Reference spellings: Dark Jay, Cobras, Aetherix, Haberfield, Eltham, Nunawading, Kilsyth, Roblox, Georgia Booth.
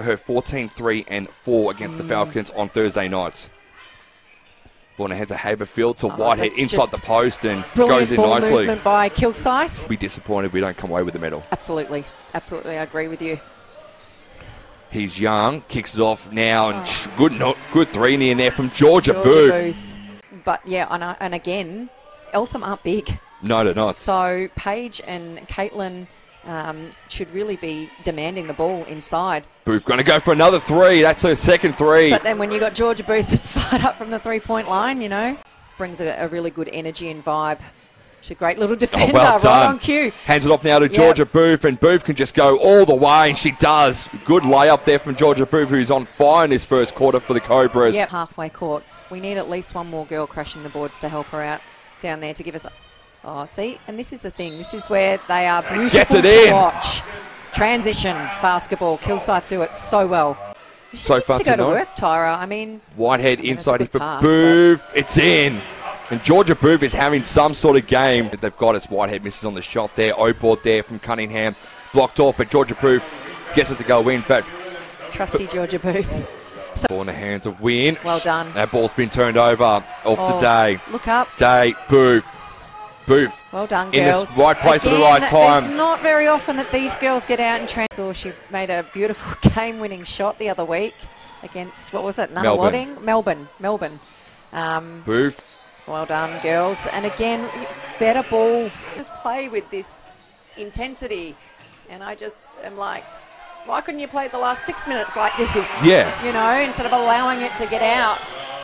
her 14-3-4 against the Falcons on Thursday nights. Ball now heads to Haberfield to Whitehead inside the post and goes in nicely. Brilliant movement by Kilsyth. Be disappointed we don't come away with the medal. Absolutely. Absolutely, I agree with you. He's young, kicks it off now, and good three near there from Georgia Booth. But yeah, and again, Eltham aren't big. No, they're not. So Paige and Caitlin should really be demanding the ball inside. Booth going to go for another three. That's her second three. But then when you got Georgia Booth that's fired up from the three-point line, you know, brings a really good energy and vibe. She's a great little defender, right on cue. Hands it off now to Georgia Booth, and Booth can just go all the way, and she does. Good layup there from Georgia Booth, who's on fire in this first quarter for the Cobras. Yep, halfway court. We need at least one more girl crashing the boards to help her out down there to give us... Oh, see, and this is the thing. This is where they are beautiful to watch. Transition basketball. Kilsyth do it so well. So far to go to work, Tyra. I mean... Whitehead inside here for Booth. It's in. And Georgia Booth is having some sort of game. They've got us. Whitehead misses on the shot there. O-board there from Cunningham. Blocked off, but Georgia Booth gets it to go in. But trusty Georgia Booth. Ball in the hands of Wynn. Well done. That ball's been turned over. Off today. Look up. Day, Booth. Booth. Well done, girls. In the right place at the right time. It's not very often that these girls get out and transfer. She made a beautiful game-winning shot the other week against, what was it, Nunawading? Melbourne. Booth. Well done, girls. And again, better ball. Just play with this intensity. And I just am like, why couldn't you play the last 6 minutes like this? Yeah. You know, instead of allowing it to get out.